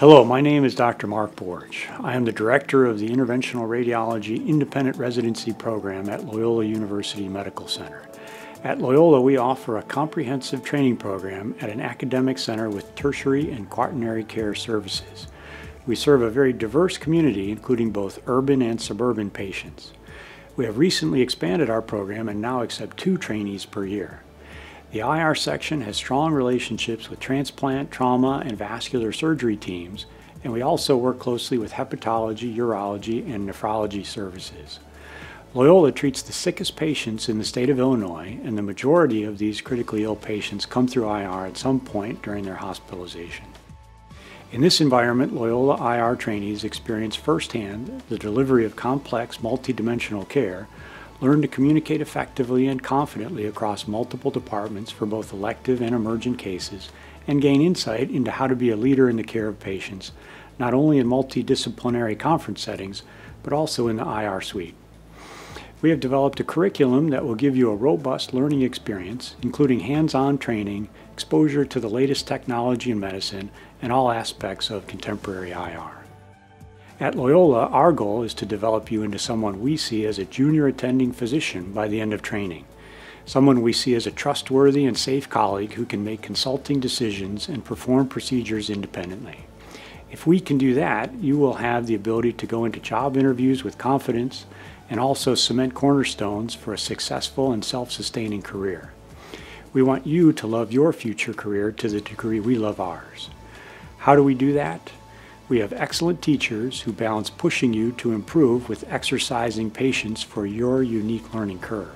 Hello, my name is Dr. Mark Borge. I am the director of the Interventional Radiology Independent Residency Program at Loyola University Medical Center. At Loyola, we offer a comprehensive training program at an academic center with tertiary and quaternary care services. We serve a very diverse community, including both urban and suburban patients. We have recently expanded our program and now accept 2 trainees per year. The IR section has strong relationships with transplant, trauma, and vascular surgery teams, and we also work closely with hepatology, urology, and nephrology services. Loyola treats the sickest patients in the state of Illinois, and the majority of these critically ill patients come through IR at some point during their hospitalization. In this environment, Loyola IR trainees experience firsthand the delivery of complex, multidimensional care, learn to communicate effectively and confidently across multiple departments for both elective and emergent cases, and gain insight into how to be a leader in the care of patients, not only in multidisciplinary conference settings, but also in the IR suite. We have developed a curriculum that will give you a robust learning experience, including hands-on training, exposure to the latest technology in medicine, and all aspects of contemporary IR. At Loyola, our goal is to develop you into someone we see as a junior attending physician by the end of training, someone we see as a trustworthy and safe colleague who can make consulting decisions and perform procedures independently. If we can do that, you will have the ability to go into job interviews with confidence and also cement cornerstones for a successful and self-sustaining career. We want you to love your future career to the degree we love ours. How do we do that? We have excellent teachers who balance pushing you to improve with exercising patience for your unique learning curve.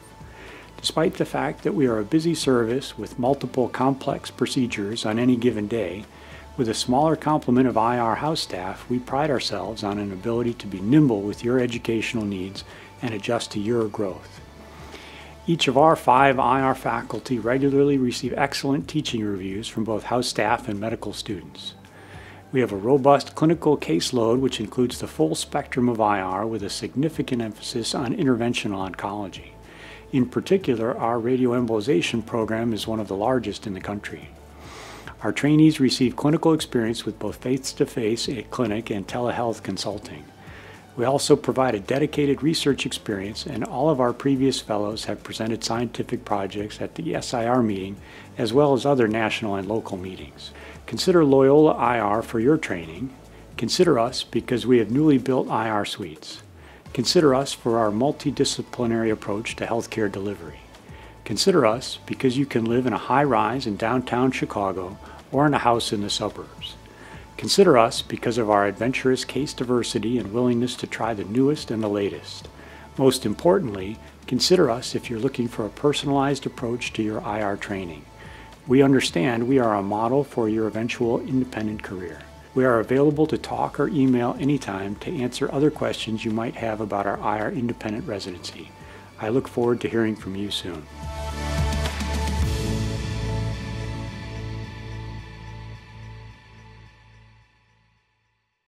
Despite the fact that we are a busy service with multiple complex procedures on any given day, with a smaller complement of IR house staff, we pride ourselves on an ability to be nimble with your educational needs and adjust to your growth. Each of our 5 IR faculty regularly receive excellent teaching reviews from both house staff and medical students. We have a robust clinical caseload which includes the full spectrum of IR with a significant emphasis on interventional oncology. In particular, our radioembolization program is one of the largest in the country. Our trainees receive clinical experience with both face-to-face at clinic and telehealth consulting. We also provide a dedicated research experience, and all of our previous fellows have presented scientific projects at the SIR meeting as well as other national and local meetings. Consider Loyola IR for your training. Consider us because we have newly built IR suites. Consider us for our multidisciplinary approach to healthcare delivery. Consider us because you can live in a high-rise in downtown Chicago or in a house in the suburbs. Consider us because of our adventurous case diversity and willingness to try the newest and the latest. Most importantly, consider us if you're looking for a personalized approach to your IR training. We understand we are a model for your eventual independent career. We are available to talk or email anytime to answer other questions you might have about our IR independent residency. I look forward to hearing from you soon.